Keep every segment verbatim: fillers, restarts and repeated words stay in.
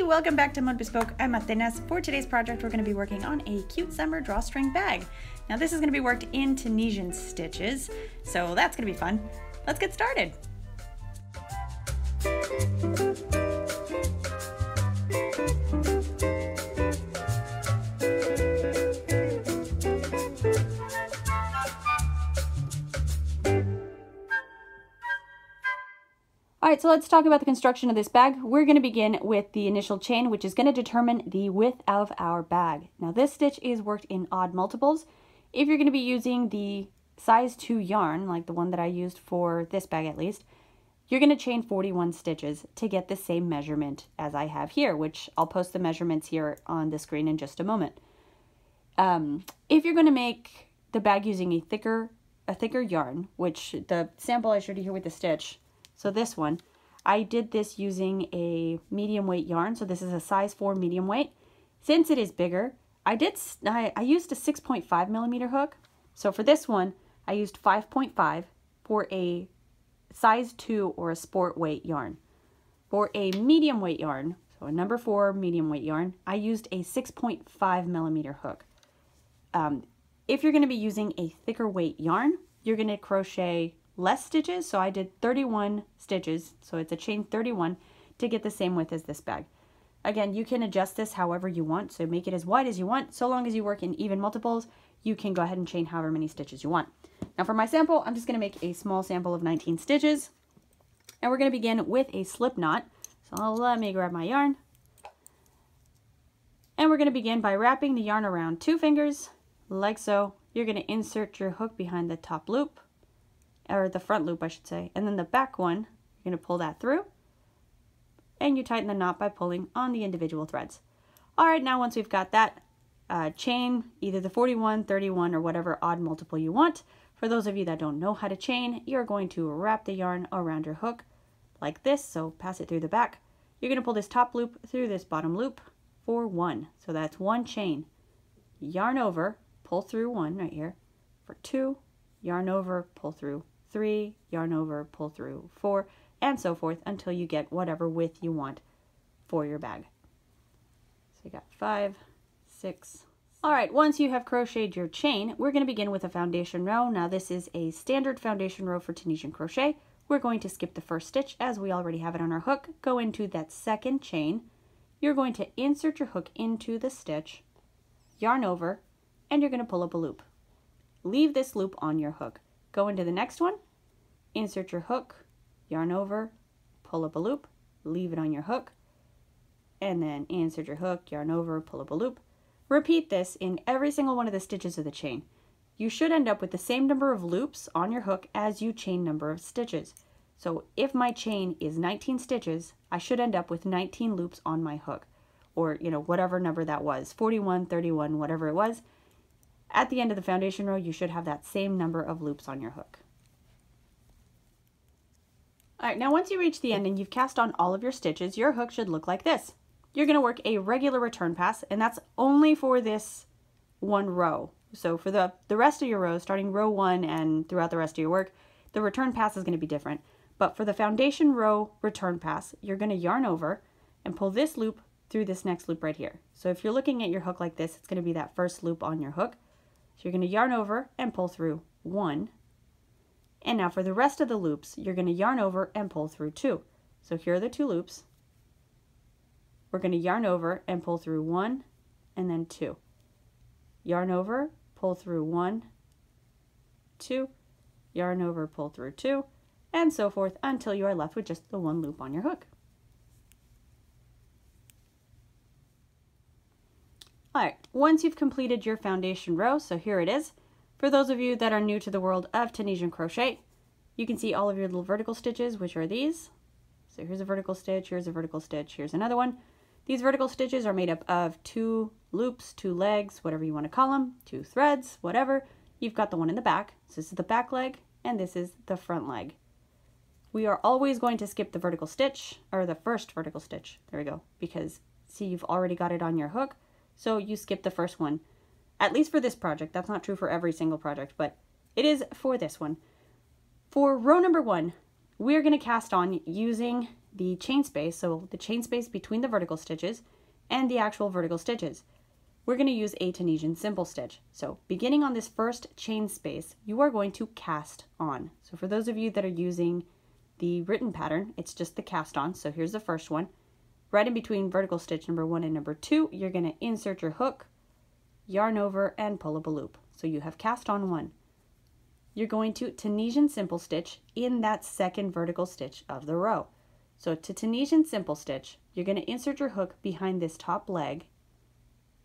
Hey, welcome back to Mode Bespoke. I'm Atenas. For today's project, we're going to be working on a cute summer drawstring bag. Now this is going to be worked in Tunisian stitches, so that's going to be fun. Let's get started. Alright, so let's talk about the construction of this bag. We're going to begin with the initial chain, which is going to determine the width of our bag. Now this stitch is worked in odd multiples. If you're going to be using the size two yarn, like the one that I used for this bag at least, you're going to chain forty-one stitches to get the same measurement as I have here, which I'll post the measurements here on the screen in just a moment. Um, if you're going to make the bag using a thicker, a thicker yarn, which the sample I showed you here with the stitch, so this one, I did this using a medium weight yarn. So this is a size four medium weight. Since it is bigger, I did I, I used a six point five millimeter hook. So for this one, I used five point five for a size two or a sport weight yarn. For a medium weight yarn, so a number four medium weight yarn, I used a six point five millimeter hook. Um, if you're going to be using a thicker weight yarn, you're going to crochet less stitches, so I did thirty-one stitches, so it's a chain thirty-one to get the same width as this bag. Again, you can adjust this however you want, so make it as wide as you want. So long as you work in even multiples, you can go ahead and chain however many stitches you want. Now for my sample, I'm just going to make a small sample of nineteen stitches, and we're going to begin with a slip knot. So let me grab my yarn, and we're going to begin by wrapping the yarn around two fingers, like so. You're going to insert your hook behind the top loop, or the front loop I should say, and then the back one, you're going to pull that through, and you tighten the knot by pulling on the individual threads. Alright, now once we've got that, uh, chain either the forty-one, thirty-one, or whatever odd multiple you want. For those of you that don't know how to chain, you're going to wrap the yarn around your hook like this, so pass it through the back. You're going to pull this top loop through this bottom loop for one, so that's one chain. Yarn over, pull through one right here, for two, yarn over, pull through three, yarn over, pull through four, and so forth until you get whatever width you want for your bag. So you got five, six. All right, once you have crocheted your chain, we're going to begin with a foundation row. Now this is a standard foundation row for Tunisian crochet. We're going to skip the first stitch as we already have it on our hook, go into that second chain. You're going to insert your hook into the stitch, yarn over, and you're going to pull up a loop. Leave this loop on your hook. Go into the next one, insert your hook, yarn over, pull up a loop, leave it on your hook, and then insert your hook, yarn over, pull up a loop. Repeat this in every single one of the stitches of the chain. You should end up with the same number of loops on your hook as you chain number of stitches. So if my chain is nineteen stitches, I should end up with nineteen loops on my hook, or you know, whatever number that was, forty-one, thirty-one, whatever it was. At the end of the foundation row, you should have that same number of loops on your hook. All right, now once you reach the end and you've cast on all of your stitches, your hook should look like this. You're going to work a regular return pass, and that's only for this one row. So for the, the rest of your rows, starting row one and throughout the rest of your work, the return pass is going to be different. But for the foundation row return pass, you're going to yarn over and pull this loop through this next loop right here. So if you're looking at your hook like this, it's going to be that first loop on your hook. So you're going to yarn over and pull through one. And now for the rest of the loops, you're going to yarn over and pull through two. So here are the two loops. We're going to yarn over and pull through one and then two. Yarn over, pull through one, two, yarn over, pull through two, and so forth until you are left with just the one loop on your hook. Alright, once you've completed your foundation row, so here it is. For those of you that are new to the world of Tunisian crochet, you can see all of your little vertical stitches, which are these. So here's a vertical stitch, here's a vertical stitch, here's another one. These vertical stitches are made up of two loops, two legs, whatever you want to call them, two threads, whatever. You've got the one in the back. So this is the back leg, and this is the front leg. We are always going to skip the vertical stitch, or the first vertical stitch, there we go, because see, you've already got it on your hook. So you skip the first one, at least for this project. That's not true for every single project, but it is for this one. For row number one, we're going to cast on using the chain space, so the chain space between the vertical stitches and the actual vertical stitches, we're going to use a Tunisian simple stitch. So beginning on this first chain space, you are going to cast on. So for those of you that are using the written pattern, it's just the cast on. So here's the first one. Right in between vertical stitch number one and number two, you're going to insert your hook, yarn over, and pull up a loop. So you have cast on one. You're going to Tunisian simple stitch in that second vertical stitch of the row. So to Tunisian simple stitch, you're going to insert your hook behind this top leg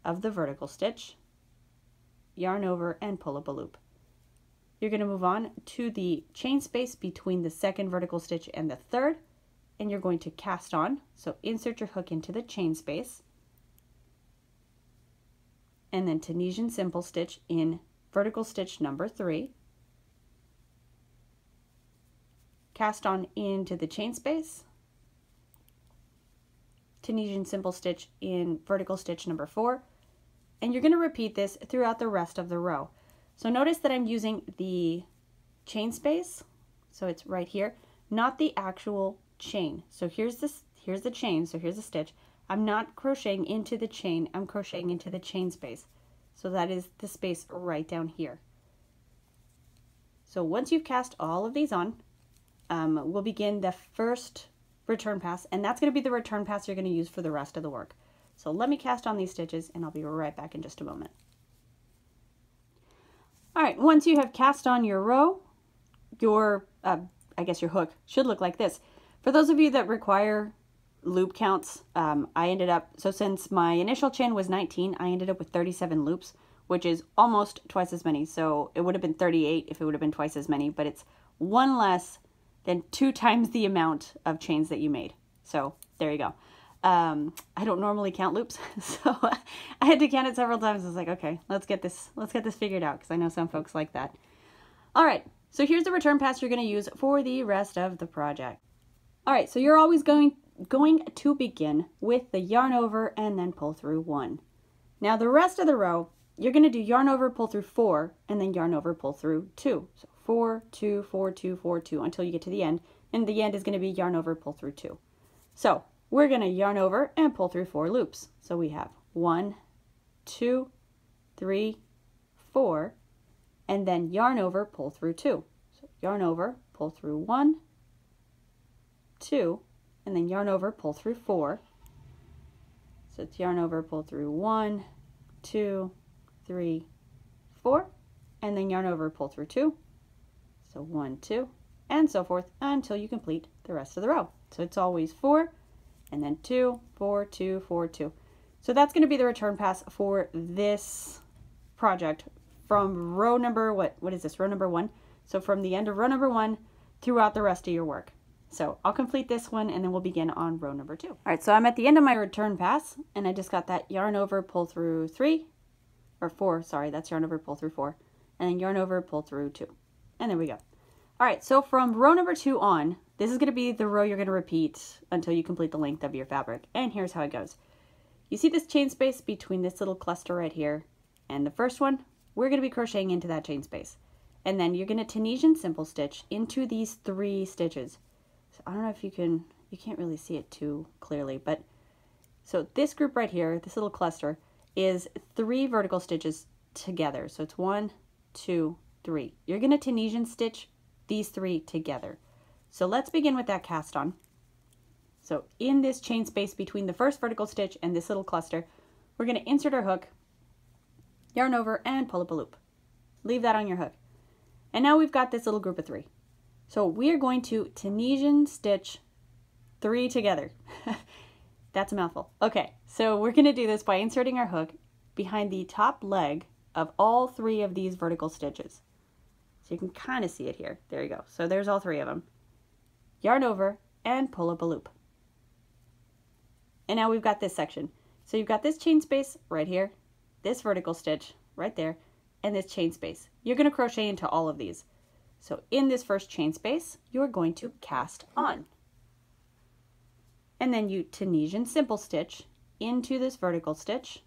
of the vertical stitch, yarn over, and pull up a loop. You're going to move on to the chain space between the second vertical stitch and the third, and you're going to cast on. So insert your hook into the chain space, and then Tunisian simple stitch in vertical stitch number three, cast on into the chain space, Tunisian simple stitch in vertical stitch number four, and you're going to repeat this throughout the rest of the row. So notice that I'm using the chain space, so it's right here, not the actual chain. So here's this, here's the chain, so here's the stitch. I'm not crocheting into the chain, I'm crocheting into the chain space. So that is the space right down here. So once you've cast all of these on, um, we'll begin the first return pass, and that's going to be the return pass you're going to use for the rest of the work. So let me cast on these stitches and I'll be right back in just a moment. All right, once you have cast on your row, your, uh, I guess your hook should look like this. For those of you that require loop counts, um, I ended up, so since my initial chain was nineteen, I ended up with thirty-seven loops, which is almost twice as many. So it would have been thirty-eight if it would have been twice as many, but it's one less than two times the amount of chains that you made. So there you go. Um, I don't normally count loops, so I had to count it several times. I was like, okay, let's get this, let's get this figured out, because I know some folks like that. All right, so here's the return pass you're going to use for the rest of the project. All right, so you're always going, going to begin with the yarn over and then pull through one. Now the rest of the row, you're going to do yarn over, pull through four, and then yarn over, pull through two. So four, two, four, two, four, two, until you get to the end, and the end is going to be yarn over, pull through two. So we're going to yarn over and pull through four loops. So we have one, two, three, four, and then yarn over, pull through two. So yarn over, pull through one, two, and then yarn over, pull through four. So it's yarn over, pull through one, two, three, four, and then yarn over, pull through two. So one, two, and so forth until you complete the rest of the row. So it's always four, and then two, four, two, four, two. So that's going to be the return pass for this project from row number, what, what is this, row number one? So from the end of row number one throughout the rest of your work. So I'll complete this one and then we'll begin on row number two. All right, so I'm at the end of my return pass and I just got that yarn over, pull through three, or four, sorry, that's yarn over, pull through four, and then yarn over, pull through two. And there we go. All right, so from row number two on, this is going to be the row you're going to repeat until you complete the length of your fabric. And here's how it goes. You see this chain space between this little cluster right here and the first one? We're going to be crocheting into that chain space. And then you're going to Tunisian simple stitch into these three stitches. So I don't know if you can, you can't really see it too clearly, but so this group right here, this little cluster, is three vertical stitches together. So it's one, two, three. You're going to Tunisian stitch these three together. So let's begin with that cast on. So in this chain space between the first vertical stitch and this little cluster, we're going to insert our hook, yarn over, and pull up a loop. Leave that on your hook. And now we've got this little group of three. So we are going to Tunisian stitch three together. That's a mouthful. Okay, so we're going to do this by inserting our hook behind the top leg of all three of these vertical stitches. So you can kind of see it here. There you go. So there's all three of them. Yarn over and pull up a loop. And now we've got this section. So you've got this chain space right here, this vertical stitch right there, and this chain space. You're going to crochet into all of these. So in this first chain space, you're going to cast on. And then you Tunisian simple stitch into this vertical stitch,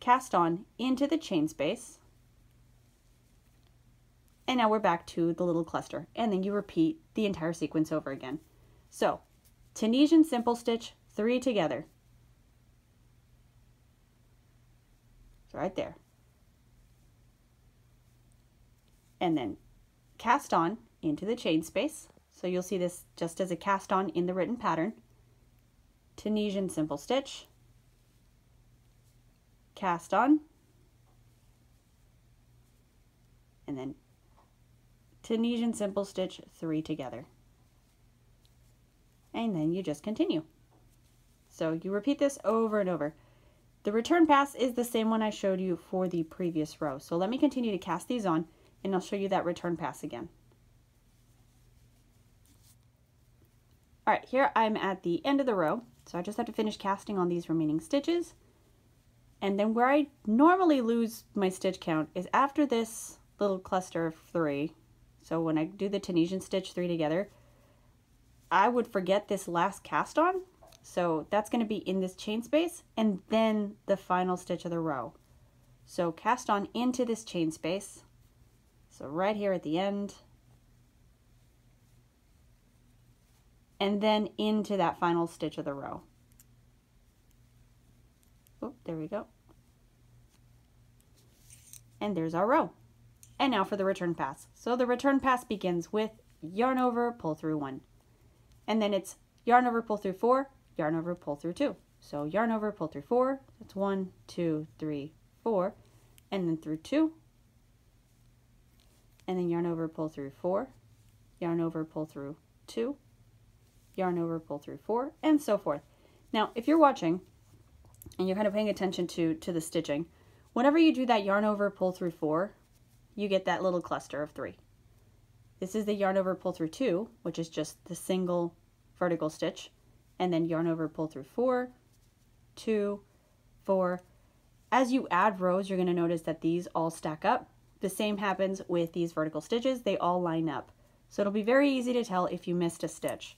cast on into the chain space, And now we're back to the little cluster, and then you repeat the entire sequence over again. So Tunisian simple stitch, three together. It's right there. And then cast on into the chain space. So you'll see this just as a cast on in the written pattern. Tunisian simple stitch, cast on, and then Tunisian simple stitch, three together. And then you just continue. So you repeat this over and over. The return pass is the same one I showed you for the previous row. So let me continue to cast these on, and I'll show you that return pass again. All right, here I'm at the end of the row. So I just have to finish casting on these remaining stitches. And then where I normally lose my stitch count is after this little cluster of three. So when I do the Tunisian stitch three together, I would forget this last cast on. So that's going to be in this chain space and then the final stitch of the row. So cast on into this chain space. So right here at the end. And then into that final stitch of the row. Oh, there we go. And there's our row. And now for the return pass. So the return pass begins with yarn over, pull through one. And then it's yarn over, pull through four, yarn over, pull through two. So yarn over, pull through four, that's one, two, three, four, and then through two. And then yarn over, pull through four, yarn over, pull through two, yarn over, pull through four, and so forth. Now, if you're watching and you're kind of paying attention to, to the stitching, whenever you do that yarn over, pull through four, you get that little cluster of three. This is the yarn over, pull through two, which is just the single vertical stitch, and then yarn over, pull through four, two, four. As you add rows, you're going to notice that these all stack up. The same happens with these vertical stitches. They all line up. So it'll be very easy to tell if you missed a stitch.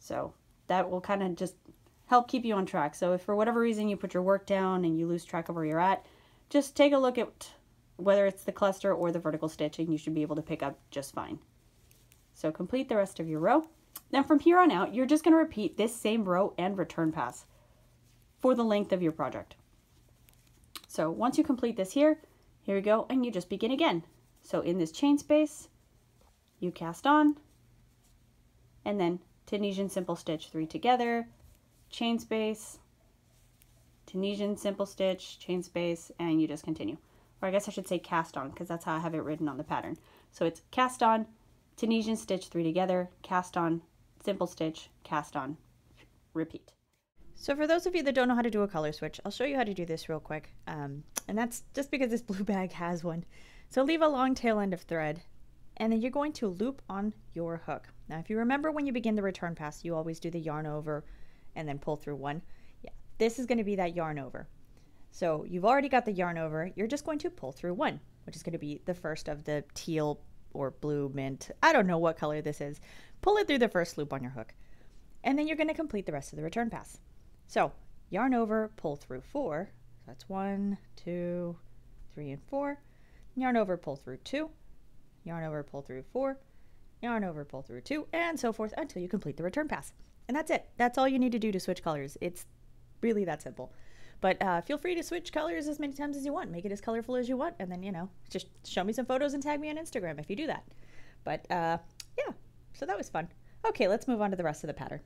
So that will kind of just help keep you on track. So if for whatever reason you put your work down and you lose track of where you're at, just take a look at whether it's the cluster or the vertical stitching, you should be able to pick up just fine. So complete the rest of your row. Then from here on out, you're just going to repeat this same row and return pass for the length of your project. So once you complete this here, here we go, and you just begin again. So in this chain space, you cast on, and then Tunisian simple stitch, three together, chain space, Tunisian simple stitch, chain space, and you just continue. Or I guess I should say cast on, because that's how I have it written on the pattern. So it's cast on, Tunisian stitch, three together, cast on, simple stitch, cast on, repeat. So for those of you that don't know how to do a color switch, I'll show you how to do this real quick. Um, and that's just because this blue bag has one. So leave a long tail end of thread, and then you're going to loop on your hook. Now, if you remember when you begin the return pass, you always do the yarn over and then pull through one. Yeah, this is going to be that yarn over. So you've already got the yarn over, you're just going to pull through one, which is going to be the first of the teal or blue mint, I don't know what color this is. Pull it through the first loop on your hook, and then you're going to complete the rest of the return pass. So yarn over, pull through four, that's one, two, three, and four, yarn over, pull through two, yarn over, pull through four, yarn over, pull through two, and so forth until you complete the return pass. And that's it. That's all you need to do to switch colors. It's really that simple. But uh, feel free to switch colors as many times as you want. Make it as colorful as you want. And then, you know, just show me some photos and tag me on Instagram if you do that. But uh, yeah, so that was fun. Okay, let's move on to the rest of the pattern.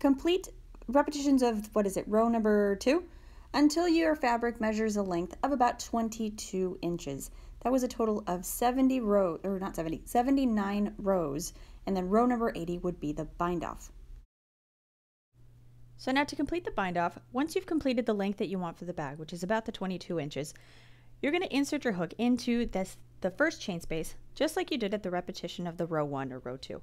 Complete repetitions of, what is it, row number two, until your fabric measures a length of about twenty-two inches. That was a total of seventy rows, or not seventy, seventy-nine rows. And then row number eighty would be the bind off. So now to complete the bind off, once you've completed the length that you want for the bag, which is about the twenty-two inches, you're going to insert your hook into this, the first chain space, just like you did at the repetition of the row one or row two.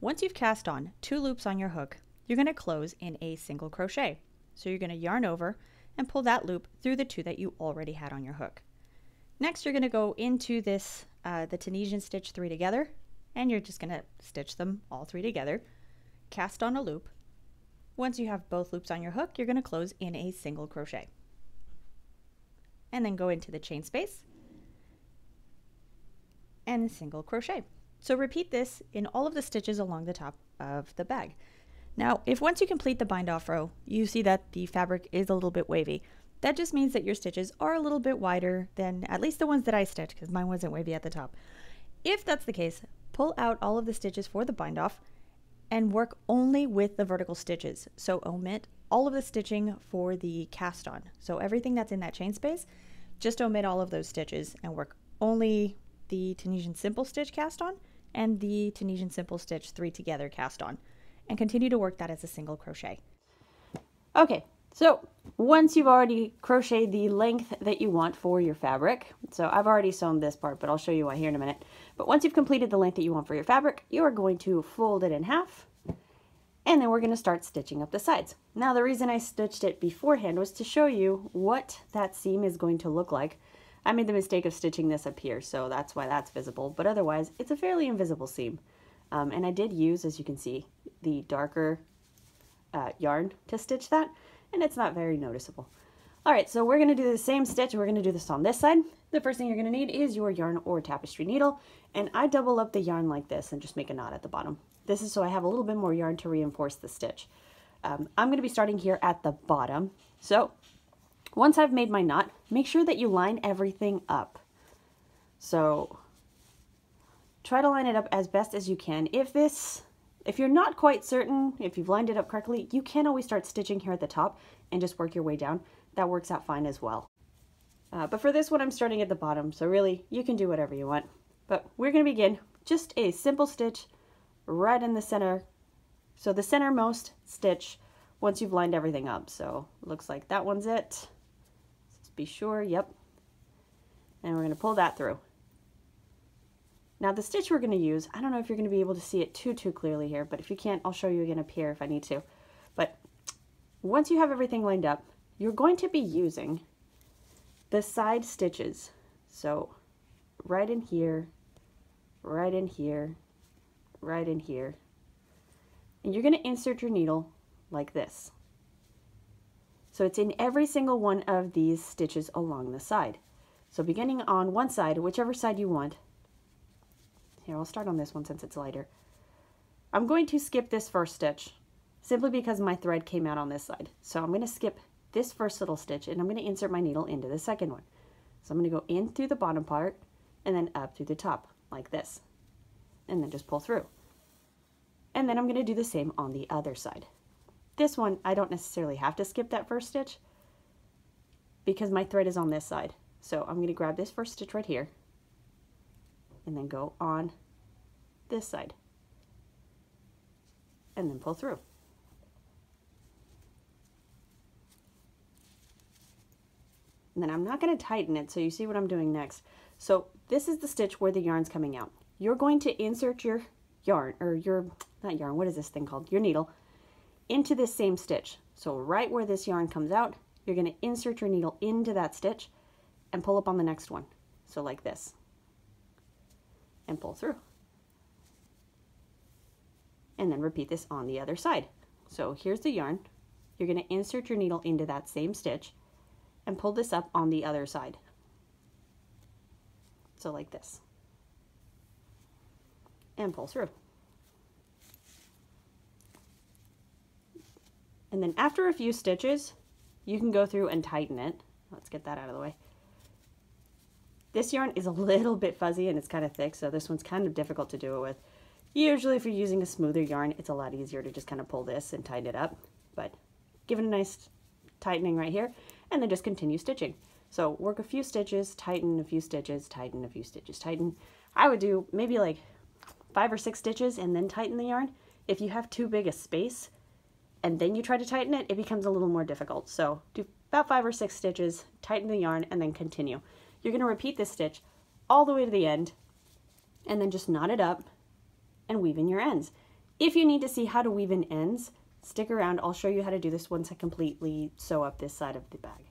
Once you've cast on two loops on your hook, you're going to close in a single crochet. So you're going to yarn over and pull that loop through the two that you already had on your hook. Next, you're going to go into this, uh, the Tunisian stitch three together, and you're just going to stitch them all three together, cast on a loop. Once you have both loops on your hook, you're going to close in a single crochet. And then go into the chain space, and single crochet. So repeat this in all of the stitches along the top of the bag. Now, if once you complete the bind off row, you see that the fabric is a little bit wavy, that just means that your stitches are a little bit wider than at least the ones that I stitched, because mine wasn't wavy at the top. If that's the case, pull out all of the stitches for the bind off and work only with the vertical stitches. So omit all of the stitching for the cast on. So everything that's in that chain space, just omit all of those stitches and work only the Tunisian simple stitch cast on and the Tunisian simple stitch three together cast on, and continue to work that as a single crochet. Okay, so once you've already crocheted the length that you want for your fabric, so I've already sewn this part, but I'll show you why here in a minute. But once you've completed the length that you want for your fabric, you are going to fold it in half, and then we're going to start stitching up the sides. Now, the reason I stitched it beforehand was to show you what that seam is going to look like. I made the mistake of stitching this up here, so that's why that's visible, but otherwise it's a fairly invisible seam. Um, and I did use, as you can see, the darker uh, yarn to stitch that, and it's not very noticeable. All right, so we're gonna do the same stitch. We're gonna do this on this side. The first thing you're gonna need is your yarn or tapestry needle, and I double up the yarn like this and just make a knot at the bottom. This is so I have a little bit more yarn to reinforce the stitch. Um, I'm gonna be starting here at the bottom. So once I've made my knot, make sure that you line everything up. So try to line it up as best as you can. If this, if you're not quite certain, if you've lined it up correctly, you can always start stitching here at the top and just work your way down. That works out fine as well. Uh, but for this one, I'm starting at the bottom, so really you can do whatever you want. But we're gonna begin just a simple stitch right in the center. So the centermost stitch once you've lined everything up. So looks like that one's it. Just be sure, yep. And we're gonna pull that through. Now the stitch we're going to use, I don't know if you're going to be able to see it too, too clearly here, but if you can't, I'll show you again up here if I need to. But once you have everything lined up, you're going to be using the side stitches. So right in here, right in here, right in here. And you're going to insert your needle like this. So it's in every single one of these stitches along the side. So beginning on one side, whichever side you want. Here, I'll start on this one since it's lighter. I'm going to skip this first stitch simply because my thread came out on this side. So I'm going to skip this first little stitch and I'm going to insert my needle into the second one. So I'm going to go in through the bottom part and then up through the top like this, and then just pull through. And then I'm going to do the same on the other side. This one, I don't necessarily have to skip that first stitch because my thread is on this side. So I'm going to grab this first stitch right here and then go on this side and then pull through. And then I'm not going to tighten it, so you see what I'm doing next. So this is the stitch where the yarn's coming out. You're going to insert your yarn, or your, not yarn, what is this thing called? Your needle, into this same stitch. So right where this yarn comes out, you're going to insert your needle into that stitch and pull up on the next one. So like this. And pull through, and then repeat this on the other side. So here's the yarn, you're going to insert your needle into that same stitch and pull this up on the other side, so like this, and pull through. And then after a few stitches you can go through and tighten it. Let's get that out of the way. This yarn is a little bit fuzzy and it's kind of thick, so this one's kind of difficult to do it with. Usually if you're using a smoother yarn, it's a lot easier to just kind of pull this and tighten it up, but give it a nice tightening right here, and then just continue stitching. So work a few stitches, tighten a few stitches, tighten a few stitches, tighten. I would do maybe like five or six stitches and then tighten the yarn. If you have too big a space and then you try to tighten it, it becomes a little more difficult. So do about five or six stitches, tighten the yarn, and then continue. You're going to repeat this stitch all the way to the end and then just knot it up and weave in your ends. If you need to see how to weave in ends, stick around. I'll show you how to do this once I completely sew up this side of the bag.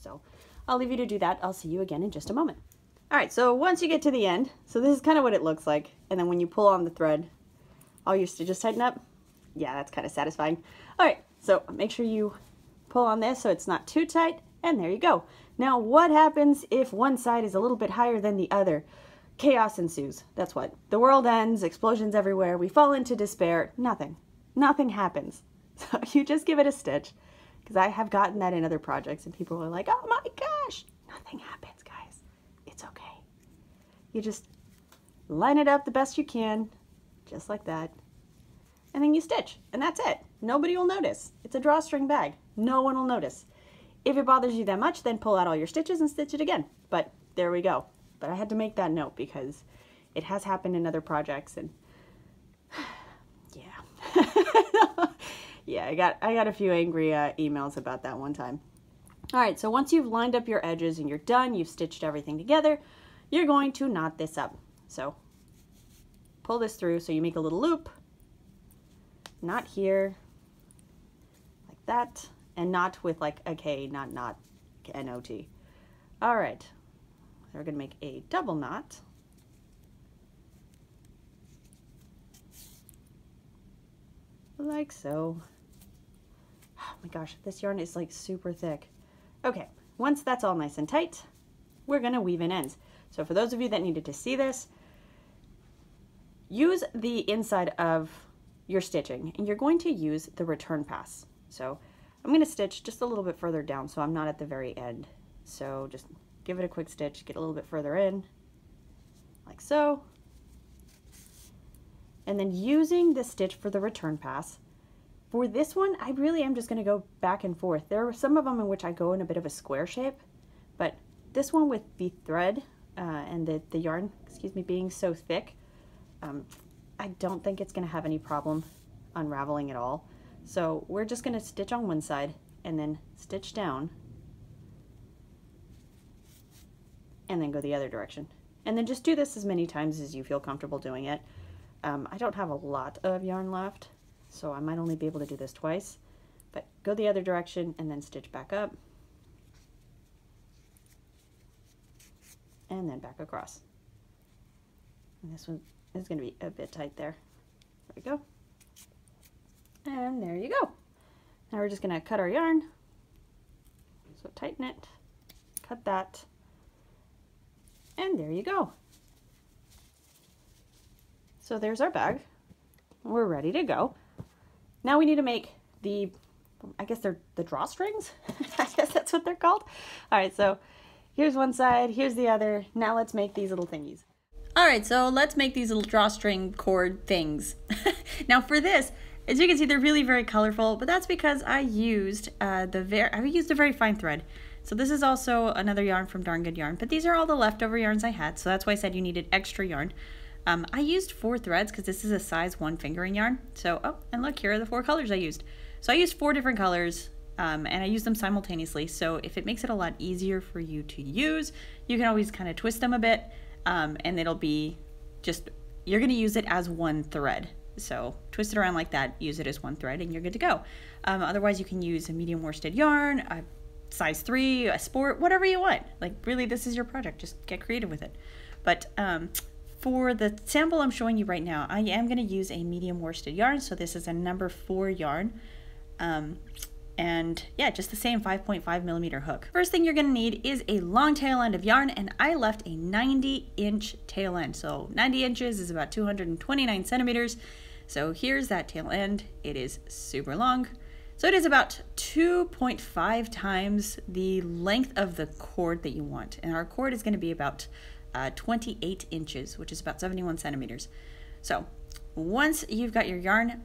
So I'll leave you to do that. I'll see you again in just a moment. All right, so once you get to the end, so this is kind of what it looks like. And then when you pull on the thread, all your stitches tighten up. Yeah, that's kind of satisfying. All right, so make sure you pull on this so it's not too tight. And there you go. Now what happens if one side is a little bit higher than the other? Chaos ensues. That's what. The world ends, explosions everywhere, we fall into despair. Nothing. Nothing happens. So you just give it a stitch, because I have gotten that in other projects and people are like, oh my gosh, nothing happens, guys. It's okay. You just line it up the best you can, just like that, and then you stitch, and that's it. Nobody will notice. It's a drawstring bag. No one will notice. If it bothers you that much, then pull out all your stitches and stitch it again. But there we go. But I had to make that note because it has happened in other projects, and yeah. Yeah, I got, I got a few angry uh, emails about that one time. All right, so once you've lined up your edges and you're done, you've stitched everything together, you're going to knot this up. So pull this through so you make a little loop, knot here, like that, and knot with like a K, not knot, N O T. All right, so we're gonna make a double knot. Like so. Oh my gosh, this yarn is like super thick. Okay, once that's all nice and tight, we're gonna weave in ends. So for those of you that needed to see this, use the inside of your stitching, and you're going to use the return pass. So I'm going to stitch just a little bit further down, so I'm not at the very end. So just give it a quick stitch, get a little bit further in, like so. And then using the stitch for the return pass. For this one, I really am just going to go back and forth. There are some of them in which I go in a bit of a square shape, but this one with the thread uh, and the, the yarn, excuse me, being so thick, um, I don't think it's going to have any problem unraveling at all. So we're just going to stitch on one side and then stitch down and then go the other direction. And then just do this as many times as you feel comfortable doing it. Um, I don't have a lot of yarn left, so I might only be able to do this twice, but go the other direction and then stitch back up and then back across. And this one is going to be a bit tight there. There we go. And there you go. Now we're just going to cut our yarn. So tighten it, cut that, and there you go. So there's our bag. We're ready to go. Now we need to make the, I guess they're the drawstrings. I guess that's what they're called. All right, so here's one side, here's the other. Now let's make these little thingies. All right, so let's make these little drawstring cord things. Now for this, as you can see, they're really very colorful, but that's because I used uh, the very, I used a very fine thread. So this is also another yarn from Darn Good Yarn, but these are all the leftover yarns I had. So that's why I said you needed extra yarn. Um, I used four threads because this is a size one fingering yarn. So, oh, and look, here are the four colors I used. So I used four different colors um, and I used them simultaneously. So if it makes it a lot easier for you to use, you can always kind of twist them a bit um, and it'll be just, you're gonna use it as one thread. So twist it around like that, use it as one thread, and you're good to go. Um, otherwise, you can use a medium worsted yarn, a size three, a sport, whatever you want. Like really, this is your project. Just get creative with it. But um, for the sample I'm showing you right now, I am going to use a medium worsted yarn. So this is a number four yarn. Um, and yeah, just the same five point five millimeter hook. First thing you're going to need is a long tail end of yarn, and I left a ninety inch tail end. So ninety inches is about two hundred twenty-nine centimeters. So here's that tail end. It is super long. So it is about two point five times the length of the cord that you want. And our cord is going to be about uh, twenty-eight inches, which is about seventy-one centimeters. So once you've got your yarn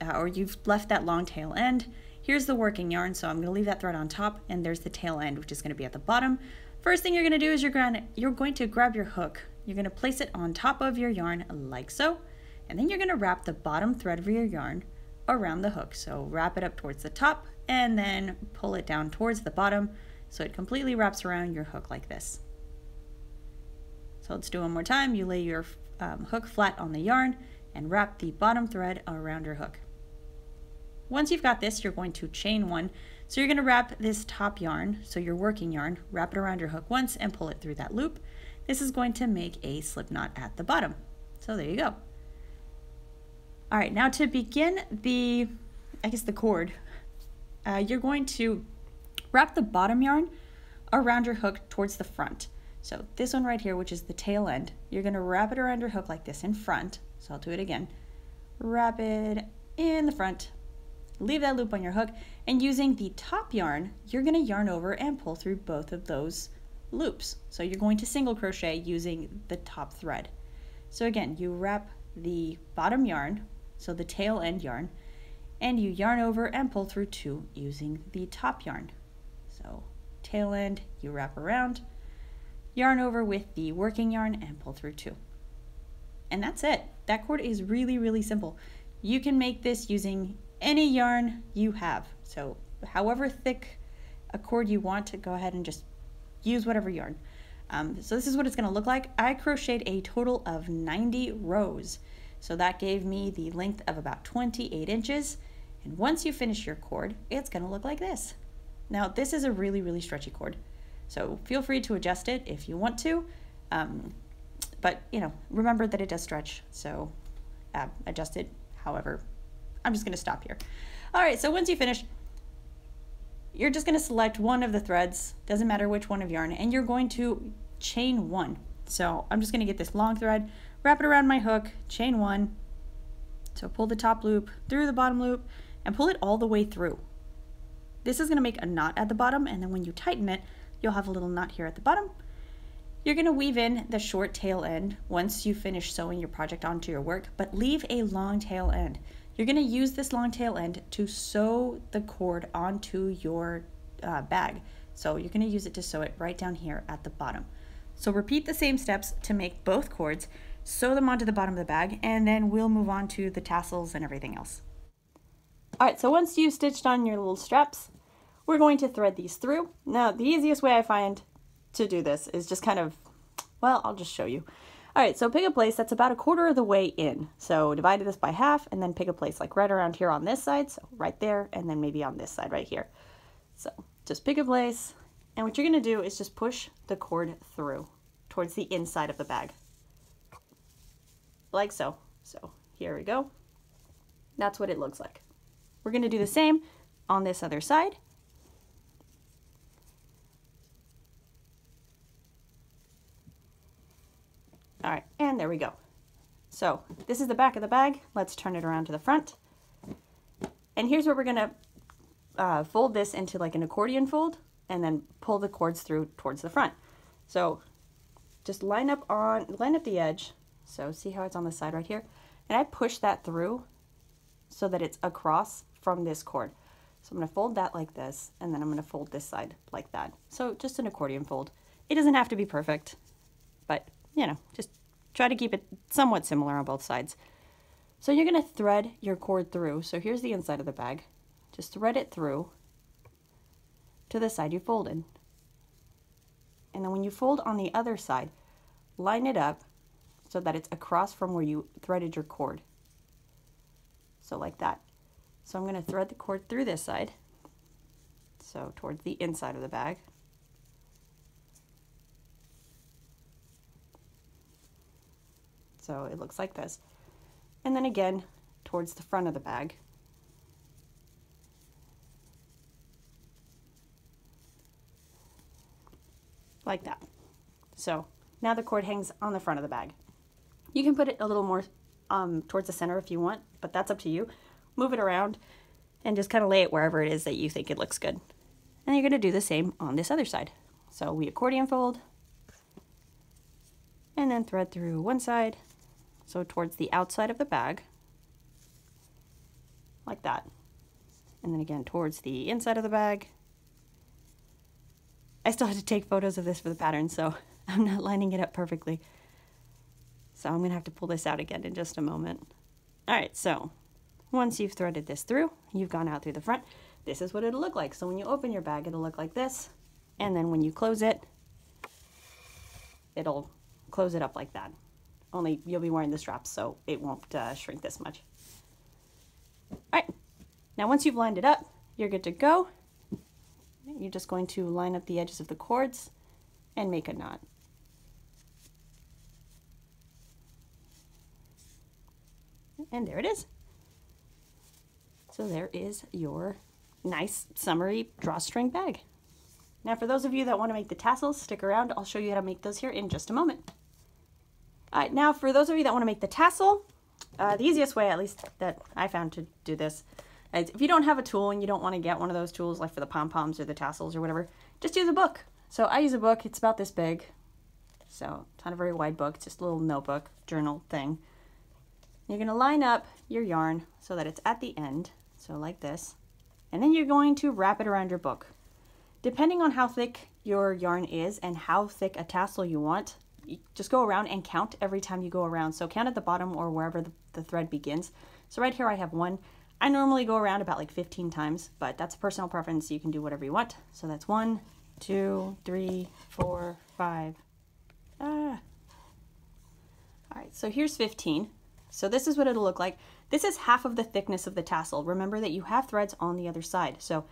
uh, or you've left that long tail end, here's the working yarn. So I'm going to leave that thread on top, and there's the tail end, which is going to be at the bottom. First thing you're going to do is you're going to, you're going to grab your hook. You're going to place it on top of your yarn like so. And then you're going to wrap the bottom thread of your yarn around the hook. So wrap it up towards the top and then pull it down towards the bottom so it completely wraps around your hook like this. So let's do one more time. You lay your um, hook flat on the yarn and wrap the bottom thread around your hook. Once you've got this, you're going to chain one. So you're going to wrap this top yarn, so your working yarn, wrap it around your hook once and pull it through that loop. This is going to make a slip knot at the bottom. So there you go. All right, now to begin the, I guess the cord, uh, you're going to wrap the bottom yarn around your hook towards the front. So this one right here, which is the tail end, you're going to wrap it around your hook like this in front. So I'll do it again. Wrap it in the front, leave that loop on your hook, and using the top yarn, you're going to yarn over and pull through both of those loops. So you're going to single crochet using the top thread. So again, you wrap the bottom yarn, so the tail end yarn, and you yarn over and pull through two using the top yarn. So tail end, you wrap around, yarn over with the working yarn, and pull through two. And that's it. That cord is really, really simple. You can make this using any yarn you have. So however thick a cord you want, to go ahead and just use whatever yarn. Um, so this is what it's going to look like. I crocheted a total of ninety rows. So that gave me the length of about twenty-eight inches. And once you finish your cord, it's going to look like this. Now this is a really, really stretchy cord. So feel free to adjust it if you want to. Um, but you know, remember that it does stretch. So uh, adjust it however. I'm just going to stop here. All right. So once you finish, you're just going to select one of the threads, doesn't matter which one of yarn, and you're going to chain one. So I'm just going to get this long thread, wrap it around my hook, chain one. So pull the top loop through the bottom loop and pull it all the way through. This is going to make a knot at the bottom, and then when you tighten it, you'll have a little knot here at the bottom. You're going to weave in the short tail end once you finish sewing your project onto your work, but leave a long tail end. You're going to use this long tail end to sew the cord onto your uh, bag. So you're going to use it to sew it right down here at the bottom. So repeat the same steps to make both cords, sew them onto the bottom of the bag, and then we'll move on to the tassels and everything else. All right, so once you've stitched on your little straps, we're going to thread these through. Now, the easiest way I find to do this is just kind of, well, I'll just show you. All right, so pick a place that's about a quarter of the way in. So divide this by half and then pick a place like right around here on this side, so right there, and then maybe on this side right here. So just pick a place, and what you're gonna do is just push the cord through towards the inside of the bag, like so. So here we go. That's what it looks like. We're gonna do the same on this other side. All right, and there we go. So this is the back of the bag. Let's turn it around to the front. And here's where we're gonna uh, fold this into like an accordion fold and then pull the cords through towards the front. So just line up on, line up the edge. So see how it's on the side right here? And I push that through so that it's across from this cord. So I'm gonna fold that like this, and then I'm gonna fold this side like that. So just an accordion fold. It doesn't have to be perfect, but you know, just try to keep it somewhat similar on both sides. So you're going to thread your cord through. So here's the inside of the bag. Just thread it through to the side you folded. And then when you fold on the other side, line it up so that it's across from where you threaded your cord. So like that. So I'm going to thread the cord through this side. So towards the inside of the bag. So it looks like this. And then again, towards the front of the bag. Like that. So now the cord hangs on the front of the bag. You can put it a little more um, towards the center if you want, but that's up to you. Move it around and just kind of lay it wherever it is that you think it looks good. And you're gonna do the same on this other side. So we accordion fold and then thread through one side. So towards the outside of the bag, like that. And then again, towards the inside of the bag. I still have to take photos of this for the pattern, so I'm not lining it up perfectly. So I'm gonna have to pull this out again in just a moment. All right, so once you've threaded this through, you've gone out through the front, this is what it'll look like. So when you open your bag, it'll look like this. And then when you close it, it'll close it up like that. Only you'll be wearing the straps, so it won't uh, shrink this much. All right, now once you've lined it up, you're good to go. You're just going to line up the edges of the cords and make a knot. And there it is. So there is your nice summery drawstring bag. Now for those of you that want to make the tassels, stick around. I'll show you how to make those here in just a moment. All right, now for those of you that want to make the tassel, uh, the easiest way, at least that I found to do this, is if you don't have a tool and you don't want to get one of those tools like for the pom-poms or the tassels or whatever, just use a book. So I use a book, it's about this big. So it's not a very wide book, it's just a little notebook, journal thing. You're gonna line up your yarn so that it's at the end, so like this. And then you're going to wrap it around your book. Depending on how thick your yarn is and how thick a tassel you want, you just go around and count every time you go around. So count at the bottom or wherever the, the thread begins. So right here I have one. I normally go around about like fifteen times, but that's a personal preference. You can do whatever you want. So that's one, two, three, four, five. Ah. All right, so here's fifteen. So this is what it'll look like. This is half of the thickness of the tassel. Remember that you have threads on the other side. So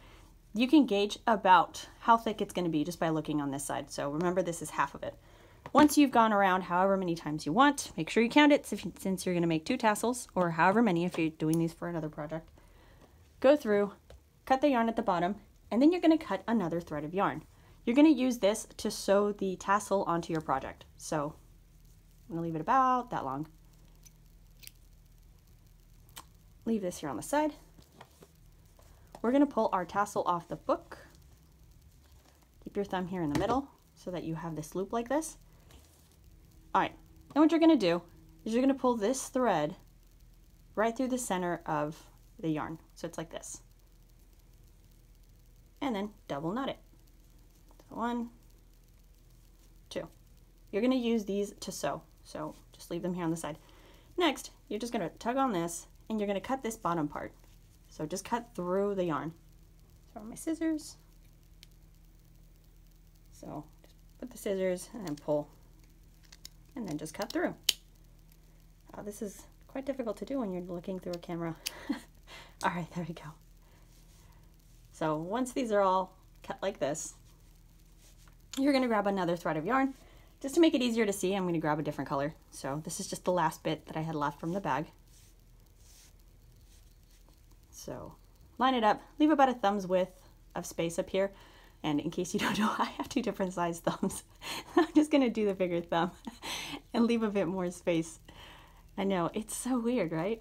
you can gauge about how thick it's going to be just by looking on this side. So remember, this is half of it. Once you've gone around however many times you want, make sure you count it since you're going to make two tassels or however many if you're doing these for another project. Go through, cut the yarn at the bottom, and then you're going to cut another thread of yarn. You're going to use this to sew the tassel onto your project. So I'm going to leave it about that long. Leave this here on the side. We're going to pull our tassel off the book. Keep your thumb here in the middle so that you have this loop like this. All right, then what you're going to do is you're going to pull this thread right through the center of the yarn. So it's like this. And then double knot it. So one, two. You're going to use these to sew. So just leave them here on the side. Next, you're just going to tug on this and you're going to cut this bottom part. So just cut through the yarn. So my scissors. So just put the scissors and then pull and then just cut through. Oh, this is quite difficult to do when you're looking through a camera. All right, there we go. So once these are all cut like this, you're going to grab another thread of yarn. Just to make it easier to see, I'm going to grab a different color. So this is just the last bit that I had left from the bag. So line it up, leave about a thumb's width of space up here. And in case you don't know, I have two different size thumbs. I'm just gonna do the bigger thumb and leave a bit more space. I know, it's so weird, right?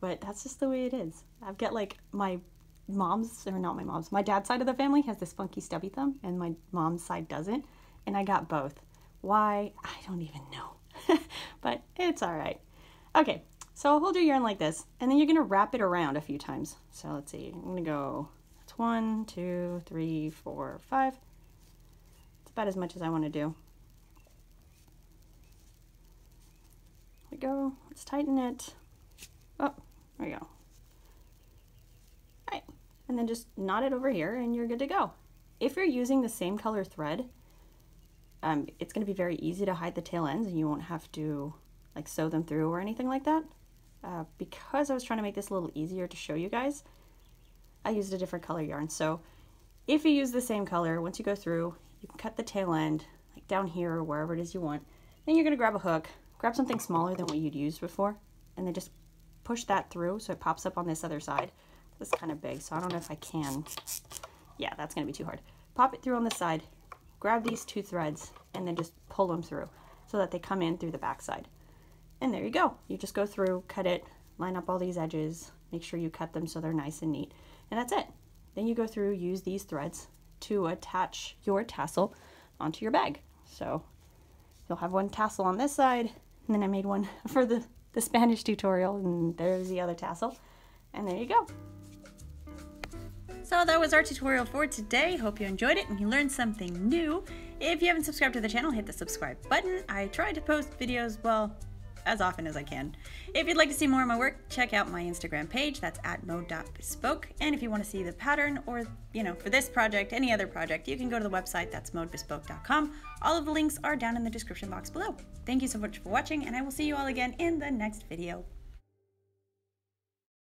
But that's just the way it is. I've got like my mom's, or not my mom's, my dad's side of the family has this funky stubby thumb and my mom's side doesn't. And I got both. Why? I don't even know, but it's all right. Okay. So hold your yarn like this, and then you're going to wrap it around a few times. So let's see, I'm going to go, that's one, two, three, four, five. It's about as much as I want to do. There we go, let's tighten it. Oh, there we go. All right, and then just knot it over here, and you're good to go. If you're using the same color thread, um, it's going to be very easy to hide the tail ends, and you won't have to like sew them through or anything like that. Uh, because I was trying to make this a little easier to show you guys, I used a different color yarn. So if you use the same color, once you go through, you can cut the tail end like down here or wherever it is you want. Then you're gonna grab a hook, grab something smaller than what you'd used before, and then just push that through so it pops up on this other side. This is kind of big, so I don't know if I can. Yeah, that's gonna be too hard. Pop it through on the side, grab these two threads, and then just pull them through so that they come in through the back side. And there you go. You just go through, cut it, line up all these edges, make sure you cut them so they're nice and neat, and that's it. Then you go through, use these threads to attach your tassel onto your bag. So you'll have one tassel on this side, and then I made one for the, the Spanish tutorial, and there's the other tassel, and there you go. So that was our tutorial for today. Hope you enjoyed it and you learned something new. If you haven't subscribed to the channel, hit the subscribe button. I try to post videos, well, as often as I can. If you'd like to see more of my work, check out my Instagram page, that's at mode dot bespoke. And if you want to see the pattern or, you know, for this project, any other project, you can go to the website, that's mode bespoke dot com. All of the links are down in the description box below. Thank you so much for watching, and I will see you all again in the next video.